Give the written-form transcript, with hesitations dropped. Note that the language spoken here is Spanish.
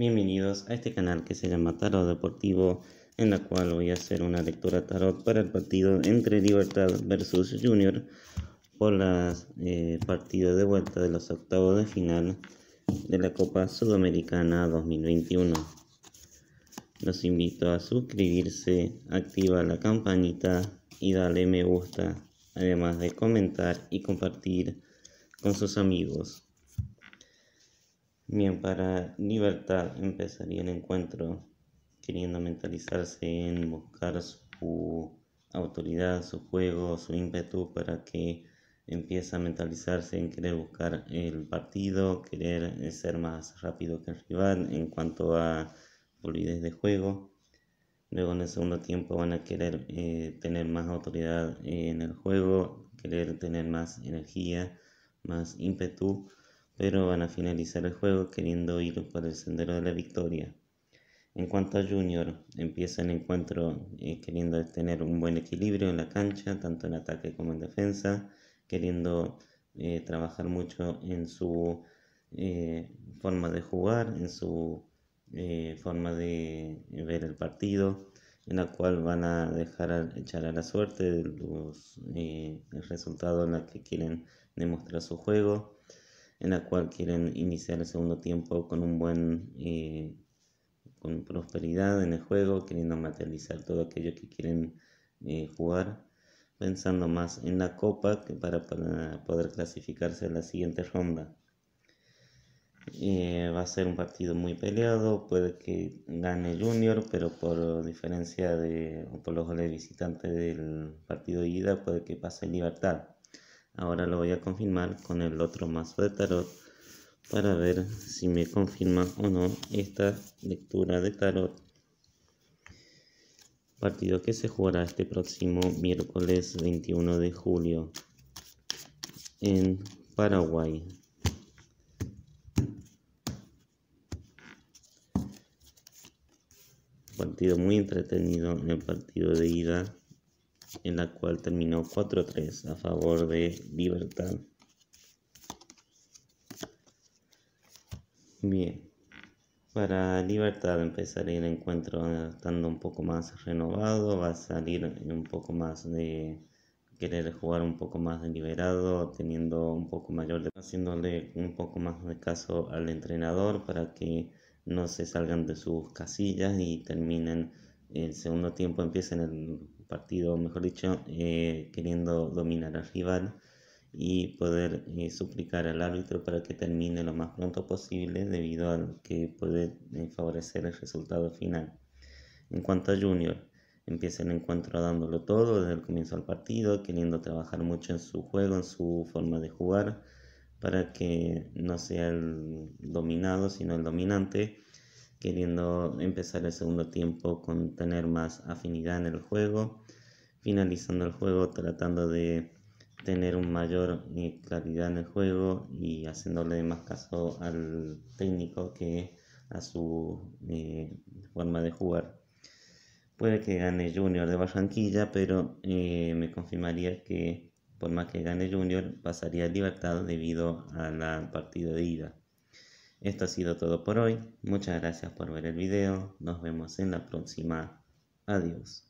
Bienvenidos a este canal que se llama Tarot Deportivo, en la cual voy a hacer una lectura tarot para el partido entre Libertad versus Junior por las partidas de vuelta de los octavos de final de la Copa Sudamericana 2021. Los invito a suscribirse, activar la campanita y darle me gusta, además de comentar y compartir con sus amigos. Bien, para Libertad empezaría el encuentro queriendo mentalizarse en buscar su autoridad, su juego, su ímpetu, para que empiece a mentalizarse en querer buscar el partido, querer ser más rápido que el rival en cuanto a fluidez de juego. Luego, en el segundo tiempo, van a querer tener más autoridad en el juego, querer tener más energía, más ímpetu, pero van a finalizar el juego queriendo ir por el sendero de la victoria. En cuanto a Junior, empieza el encuentro queriendo tener un buen equilibrio en la cancha, tanto en ataque como en defensa, queriendo trabajar mucho en su forma de jugar, en su forma de ver el partido, en la cual van a dejar echar a la suerte el resultado en el que quieren demostrar su juego, en la cual quieren iniciar el segundo tiempo con con prosperidad en el juego, queriendo materializar todo aquello que quieren jugar, pensando más en la copa que para poder clasificarse a la siguiente ronda. Va a ser un partido muy peleado, puede que gane Junior, pero por diferencia o por los goles visitantes del partido de ida, puede que pase Libertad. Ahora lo voy a confirmar con el otro mazo de tarot para ver si me confirma o no esta lectura de tarot. Partido que se jugará este próximo miércoles 21 de julio en Paraguay. Partido muy entretenido, en el partido de ida, en la cual terminó 4-3 a favor de Libertad. Bien, para Libertad empezaré el encuentro estando un poco más renovado, va a salir un poco más de querer jugar un poco más deliberado, teniendo un poco mayor haciéndole un poco más de caso al entrenador para que no se salgan de sus casillas y terminen el segundo tiempo, empiecen el partido, mejor dicho, queriendo dominar al rival y poder suplicar al árbitro para que termine lo más pronto posible, debido a que puede favorecer el resultado final. En cuanto a Junior, empieza el encuentro dándolo todo desde el comienzo del partido, queriendo trabajar mucho en su juego, en su forma de jugar, para que no sea el dominado, sino el dominante, queriendo empezar el segundo tiempo con tener más afinidad en el juego, finalizando el juego tratando de tener un mayor claridad en el juego y haciéndole más caso al técnico que a su forma de jugar. Puede que gane Junior de Barranquilla, pero me confirmaría que por más que gane Junior, pasaría a Libertad debido al partido de ida. Esto ha sido todo por hoy. Muchas gracias por ver el video. Nos vemos en la próxima. Adiós.